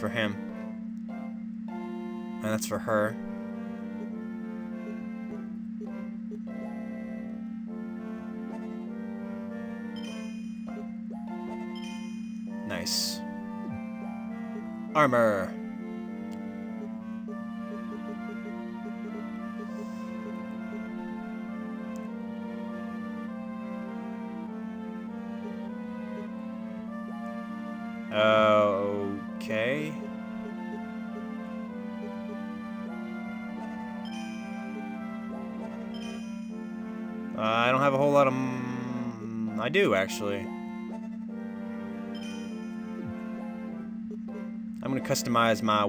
for him. And that's for her. Nice. Armor! Okay. I don't have a whole lot of... I do, actually. I'm gonna customize my...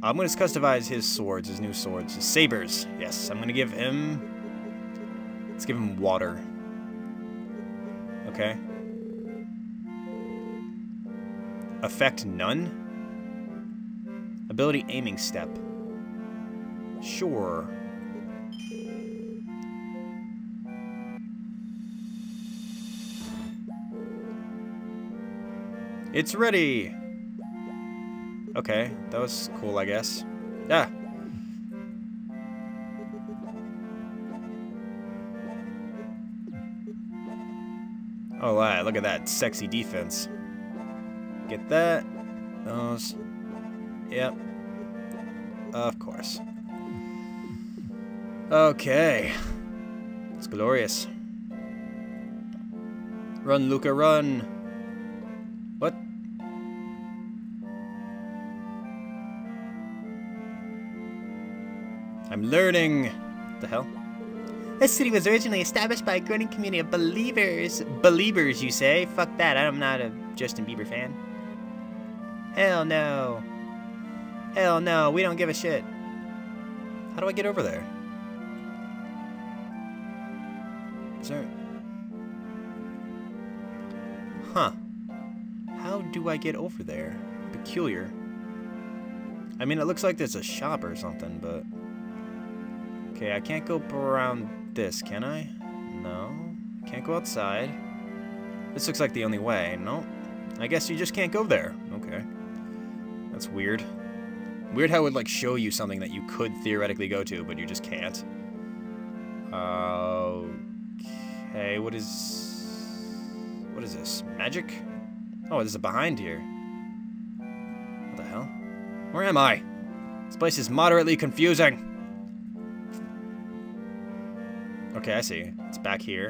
I'm gonna customize his swords, his new swords. His sabers! Yes, I'm gonna give him... Let's give him water. Okay. Effect none? Ability aiming step. Sure. It's ready! Okay, that was cool, I guess. Ah! Oh, wow, look at that sexy defense. Get that. Those. Yep. Of course. Okay. It's glorious. Run, Luca, run. What? I'm learning. What the hell? This city was originally established by a growing community of believers. Believers, you say? Fuck that, I'm not a Justin Bieber fan. Hell no. Hell no, we don't give a shit. How do I get over there? Is there... Huh. How do I get over there? Peculiar. I mean, it looks like there's a shop or something, but... Okay, I can't go around this, can I? No. Can't go outside. This looks like the only way. Nope. I guess you just can't go there. Okay. That's weird. Weird how it would, like, show you something that you could theoretically go to, but you just can't. Okay, what is... What is this? Magic? Oh, there's a behind here. What the hell? Where am I? This place is moderately confusing. Okay, I see. It's back here.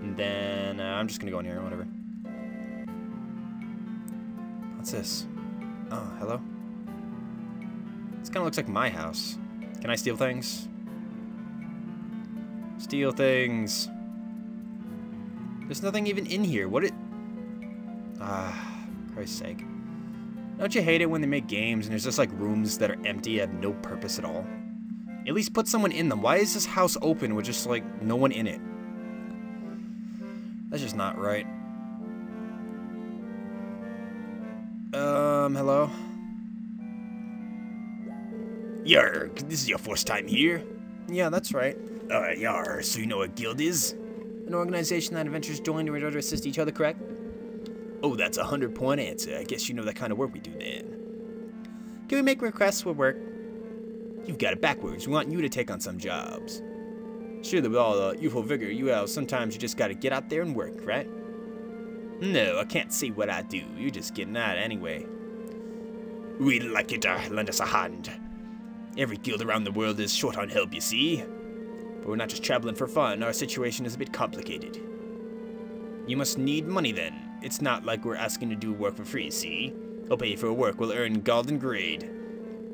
And then, I'm just gonna go in here, whatever. What's this? Oh, hello? This kinda looks like my house. Can I steal things? Steal things. There's nothing even in here. What it... Ah, Christ's sake. Don't you hate it when they make games and there's just, like, rooms that are empty and have no purpose at all? At least put someone in them. Why is this house open with just, like, no one in it? That's just not right. Hello? Yarg, this is your first time here? Yeah, that's right. Yarg, so you know what guild is? An organization that adventurers join in order to assist each other, correct? Oh, that's a 100-point answer. I guess you know that kind of work we do then. Can we make requests for work? You've got it backwards. We want you to take on some jobs. Sure, with all the youthful vigor you have, sometimes you just gotta get out there and work, right? No, I can't see what I do. You're just getting out anyway. We'd like you to lend us a hand. Every guild around the world is short on help, you see? But we're not just traveling for fun. Our situation is a bit complicated. You must need money, then. It's not like we're asking to do work for free, see? I'll pay you for work. We'll earn golden grade.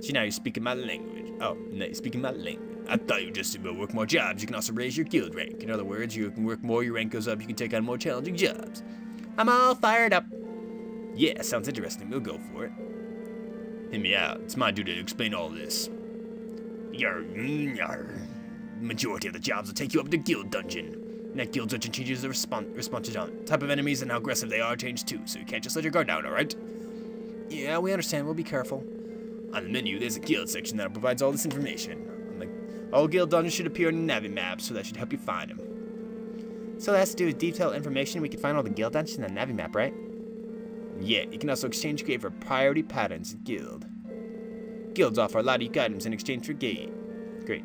See, now you're speaking my language. Oh, now you're speaking my language. I thought you were just about work more jobs. You can also raise your guild rank. In other words, you can work more, your rank goes up, you can take on more challenging jobs. I'm all fired up. Yeah, sounds interesting. We'll go for it. Hear me out. It's my duty to explain all this. Majority of the jobs will take you up to guild dungeon. And that guild dungeon changes the response to type of enemies and how aggressive they are change too, so you can't just let your guard down, alright? Yeah, we understand. We'll be careful. On the menu, there's a guild section that provides all this information. All guild dungeons should appear on the Navi Map, so that should help you find them. So that has to do with detailed information we can find on the guild dungeon and the Navi Map, right? Yeah, you can also exchange gate for priority patterns at guild. Guilds offer a lot of unique items in exchange for gate. Great.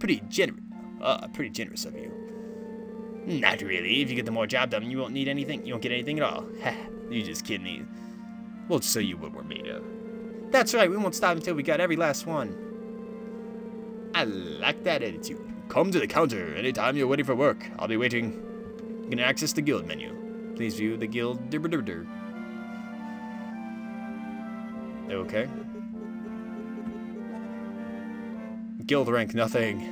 Pretty generous of you. Not really. If you get the more job done, you won't need anything. You won't get anything at all. Heh, you just kidding me. We'll show you what we're made of. That's right, we won't stop until we got every last one. I like that attitude. Come to the counter anytime you're ready for work. I'll be waiting. You can access the guild menu. Please view the guild. Okay. Guild rank, nothing.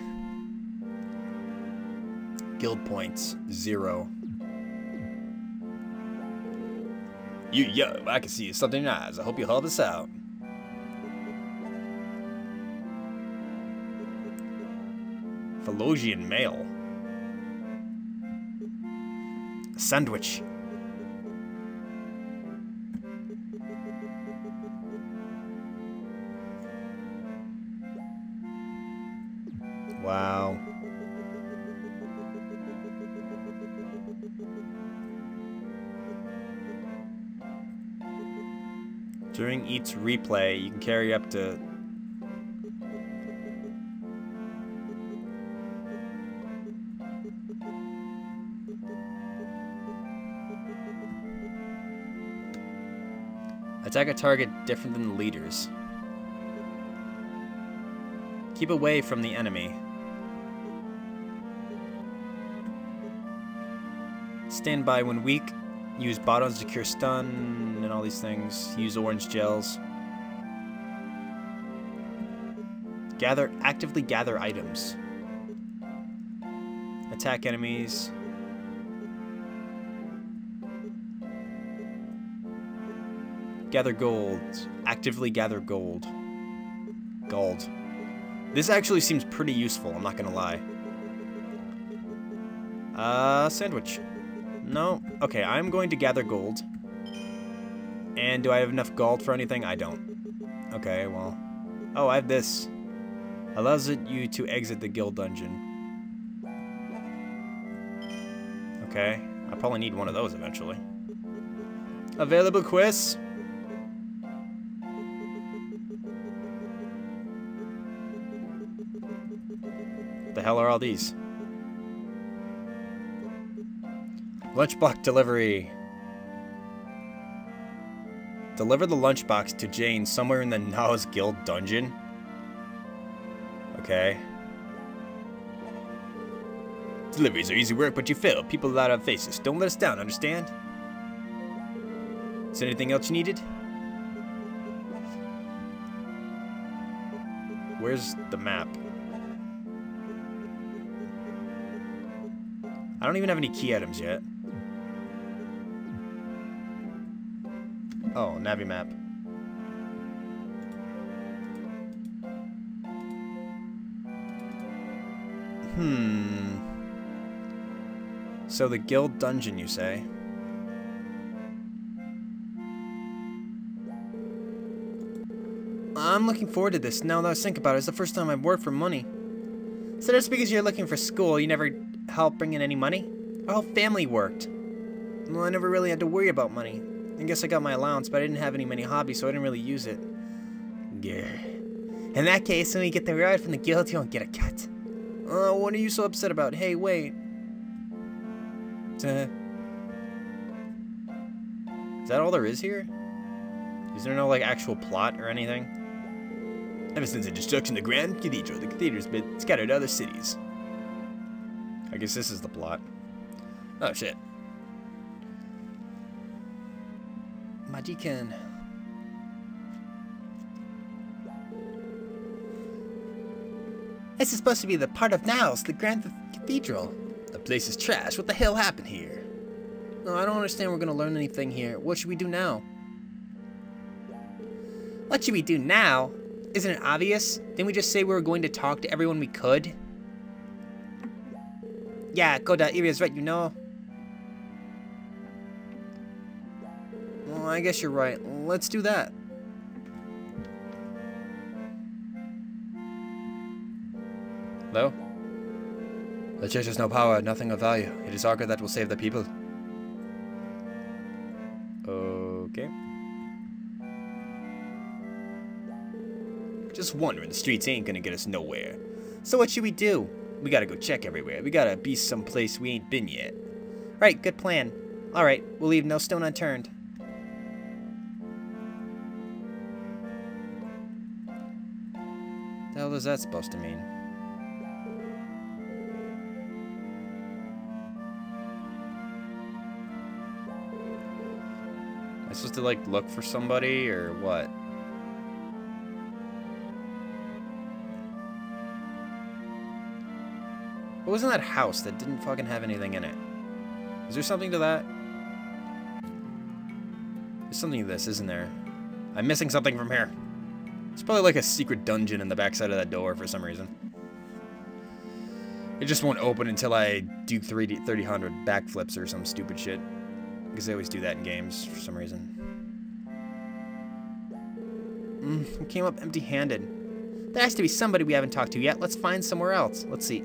Guild points, 0. Yo, I can see you something in your eyes. I hope you help us out. Phalogian mail. Sandwich. Wow. During each replay, you can carry up to... Attack a target different than the leader's. Keep away from the enemy. Stand by when weak. Use bottles to cure stun and all these things. Use orange gels. Actively gather items. Attack enemies. Gather gold. Actively gather gold. Gold. This actually seems pretty useful, I'm not gonna lie. Sandwich. No. Okay, I'm going to gather gold. And do I have enough gold for anything? I don't. Okay, well. Oh, I have this. Allows you to exit the guild dungeon. Okay. I probably need one of those eventually. Available quests? The hell are all these? Lunchbox delivery. Deliver the lunchbox to Jane somewhere in the Naos Guild dungeon. Okay. Deliveries are easy work, but you fail. People with a lot of faces. Don't let us down, understand? Is there anything else you needed? Where's the map? I don't even have any key items yet. Oh, Navi Map. So the guild dungeon, you say? I'm looking forward to this. Now that I think about it, it's the first time I've worked for money. So that's because you're looking for school. You never helped bring in any money? Our whole family worked. Well, I never really had to worry about money. I guess I got my allowance, but I didn't have any many hobbies, so I didn't really use it. Yeah. In that case, when you get the ride from the guild, you don't get a cut. Oh, what are you so upset about? Hey, wait. Is that all there is here? Is there no, like, actual plot or anything? Ever since the destruction of the Grand Cathedral, the cathedral's been scattered to other cities. I guess this is the plot. Oh, shit. Majikan. This is supposed to be the part of Naos, the Grand Cathedral. The place is trash. What the hell happened here? No, I don't understand we're going to learn anything here. What should we do now? What should we do now? Isn't it obvious? Didn't we just say we were going to talk to everyone we could? Yeah, Coda, Iria's right, you know. Well, I guess you're right. Let's do that. Hello? The church has no power, nothing of value. It is Arca that will save the people. Okay. Just wondering, the streets ain't gonna get us nowhere. So what should we do? We gotta go check everywhere. We gotta be someplace we ain't been yet. Right, good plan. Alright, we'll leave no stone unturned. The hell is that supposed to mean? Am I supposed to, like, look for somebody, or what? What was in that house that didn't fucking have anything in it? Is there something to that? There's something to this, isn't there? I'm missing something from here. It's probably like a secret dungeon in the backside of that door for some reason. It just won't open until I do 300 backflips or some stupid shit. Because they always do that in games for some reason. We came up empty-handed. There has to be somebody we haven't talked to yet. Let's find somewhere else. Let's see.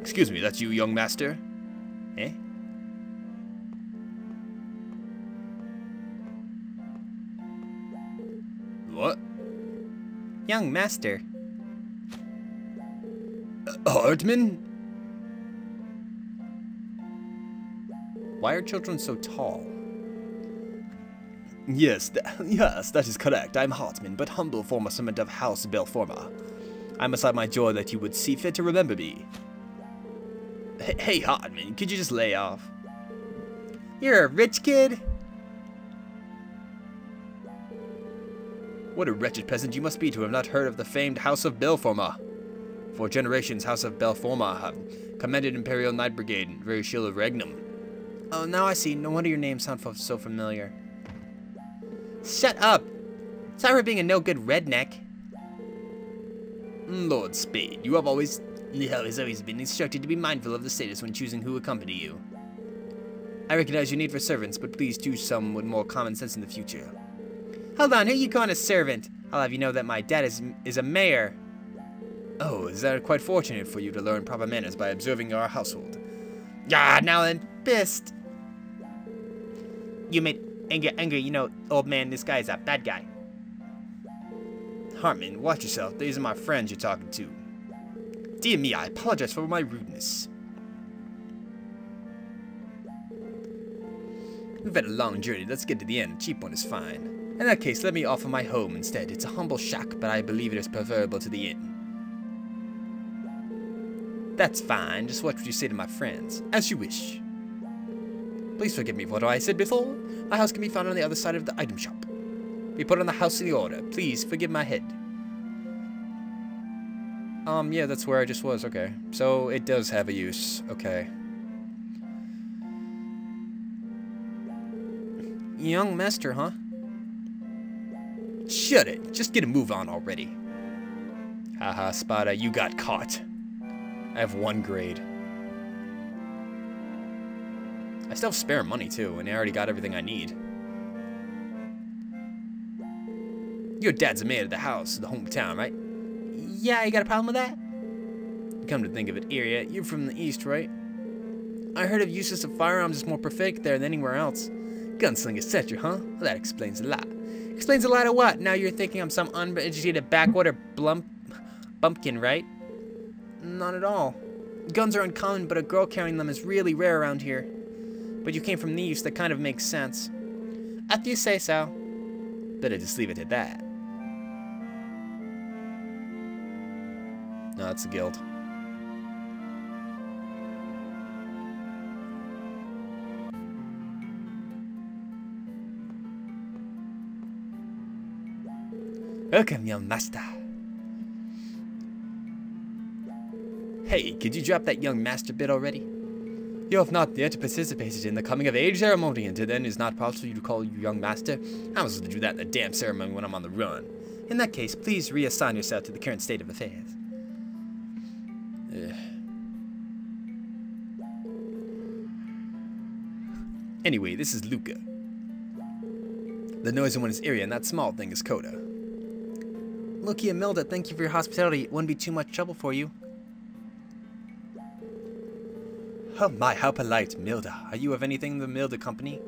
Excuse me, that's you, young master? Eh? What? Young master. Hartman? Why are children so tall? Yes, that is correct. I'm Hartman, but humble former servant of House Belforma. I must have my joy that you would see fit to remember me. Hey, Hartman, could you just lay off? You're a rich kid? What a wretched peasant you must be to have not heard of the famed House of Belforma. For generations, House of Belforma have commanded Imperial Knight Brigade and very Shield of Regnum. Oh, now I see. No wonder your names sound so familiar. Shut up! Sorry for being a no-good redneck. Lord Spade, you have always... Nihal has always been instructed to be mindful of the status when choosing who accompany you. I recognize your need for servants, but please choose some with more common sense in the future. Hold on, who are you calling a servant? I'll have you know that my dad is a mayor. Oh, is that quite fortunate for you to learn proper manners by observing our household. Ah, now I'm pissed. You made anger, you know, old man, this guy is a bad guy. Hartman, watch yourself. These are my friends you're talking to. Dear me, I apologize for my rudeness. We've had a long journey. Let's get to the end. A cheap one is fine. In that case, let me offer my home instead. It's a humble shack, but I believe it is preferable to the inn. That's fine. Just what would you say to my friends? As you wish. Please forgive me for what I said before. My house can be found on the other side of the item shop. We put on the house in the order. Please forgive my head. Yeah, that's where I just was, okay. So, it does have a use, okay. Young master, huh? Shut it, just get a move on already. Haha, Spada, you got caught. I have 1 grade. I still have spare money, too, and I already got everything I need. Your dad's a mayor of the house, the hometown, right? Yeah, you got a problem with that? Come to think of it, Iria, you're from the east, right? I heard of uses of firearms is more perfect there than anywhere else. Gunslinger, etc., huh? Well, that explains a lot. Explains a lot of what? Now you're thinking I'm some uneducated backwater bumpkin, right? Not at all. Guns are uncommon, but a girl carrying them is really rare around here. But you came from the east, that kind of makes sense. After you say so. Better just leave it at that. No, that's a guild. Welcome, young master. Hey, could you drop that young master bit already? You have not yet participated in the coming of age ceremony, and to then is not possible to call you young master. I was going to do that in the damn ceremony when I'm on the run. In that case, please reassign yourself to the current state of affairs. Anyway, this is Ruca. The noisy one is Iria, and that small thing is Coda. Look here, Milda, thank you for your hospitality. It wouldn't be too much trouble for you. Oh my, how polite, Milda. Are you of anything the Milda Company?